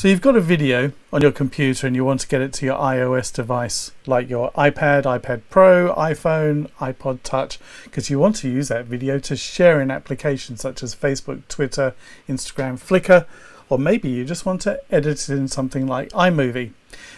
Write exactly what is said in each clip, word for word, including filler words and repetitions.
So you've got a video on your computer and you want to get it to your iOS device, like your iPad, iPad Pro, iPhone, iPod touch, because you want to use that video to share in applications such as Facebook, Twitter, Instagram, Flickr, or maybe you just want to edit it in something like iMovie.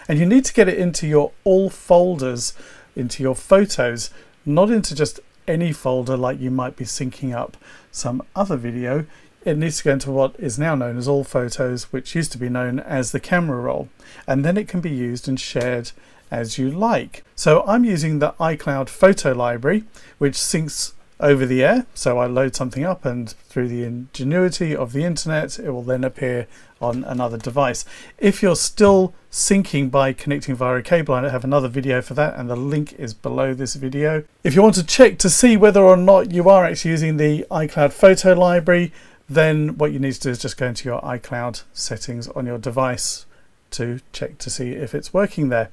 And you need to get it into your all folders, into your photos, not into just any folder like you might be syncing up some other video. It needs to go into what is now known as all photos, which used to be known as the camera roll, and then it can be used and shared as you like. So I'm using the iCloud Photo Library, which syncs over the air. So I load something up and through the ingenuity of the internet, it will then appear on another device. If you're still syncing by connecting via a cable, I have another video for that and the link is below this video. If you want to check to see whether or not you are actually using the iCloud Photo Library, then what you need to do is just go into your iCloud settings on your device to check to see if it's working there.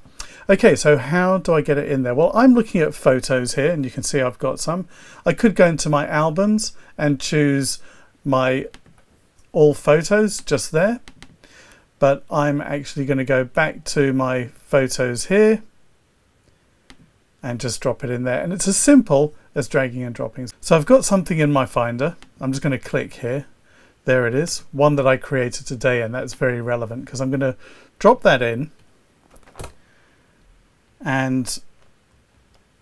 Okay, so how do I get it in there? Well, I'm looking at photos here and you can see I've got some. I could go into my albums and choose my all photos just there, but I'm actually going to go back to my photos here and just drop it in there. And it's as simple as dragging and dropping. So I've got something in my Finder. I'm just going to click here. There it is, one that I created today, and that's very relevant because I'm going to drop that in. And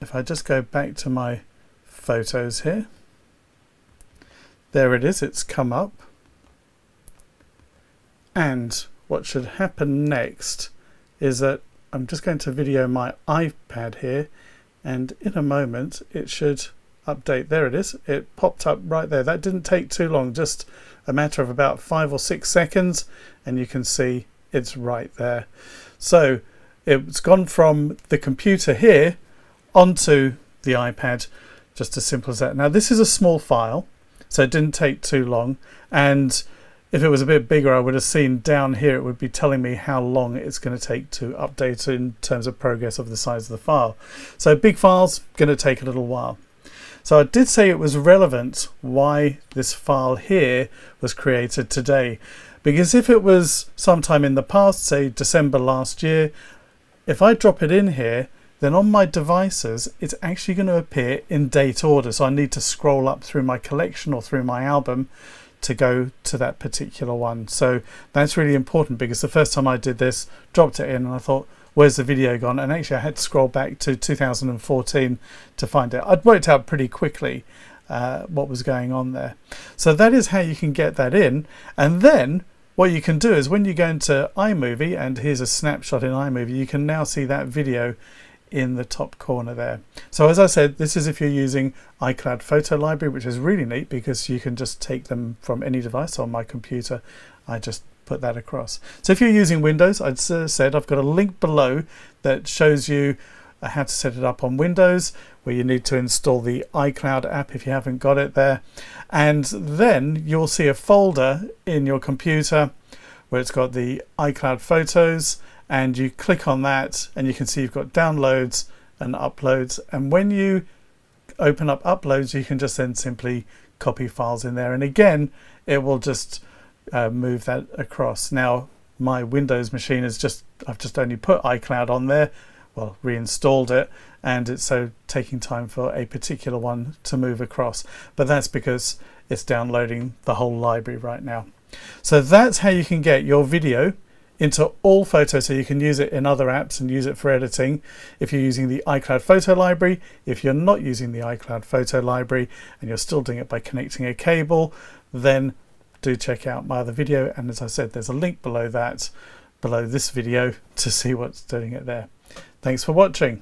if I just go back to my photos here, there it is, it's come up. And what should happen next is that I'm just going to video my iPad here, and in a moment it should update. There it is, it popped up right there. That didn't take too long, just a matter of about five or six seconds, and you can see it's right there. So it's gone from the computer here onto the iPad, just as simple as that. Now this is a small file, so it didn't take too long, and if it was a bit bigger, I would have seen down here it would be telling me how long it's going to take to update in terms of progress of the size of the file. So big files going to take a little while. So I did say it was relevant why this file here was created today, because if it was sometime in the past, say December last year, if I drop it in here, then on my devices it's actually going to appear in date order. So I need to scroll up through my collection or through my album to go to that particular one. So that's really important, because the first time I did this, dropped it in and I thought, where's the video gone? And actually I had to scroll back to two thousand fourteen to find it. I'd worked out pretty quickly uh, what was going on there. So that is how you can get that in. And then what you can do is when you go into iMovie, and here's a snapshot in iMovie, you can now see that video in the top corner there. So as I said, this is if you're using iCloud Photo Library, which is really neat because you can just take them from any device. On my computer, I just put that across. So if you're using Windows, I'd said I've got a link below that shows you how to set it up on Windows, where you need to install the iCloud app if you haven't got it there. And then you'll see a folder in your computer where it's got the iCloud photos, and you click on that and you can see you've got downloads and uploads. And when you open up uploads, you can just then simply copy files in there, and again it will just uh, move that across. Now my Windows machine is just, I've just only put iCloud on there, well, reinstalled it, and it's so taking time for a particular one to move across, but that's because it's downloading the whole library right now. So that's how you can get your video into all photos, so you can use it in other apps and use it for editing if you're using the iCloud Photo Library. If you're not using the iCloud Photo Library and you're still doing it by connecting a cable, then do check out my other video, and as I said, there's a link below that, below this video, to see what's doing it there. Thanks for watching.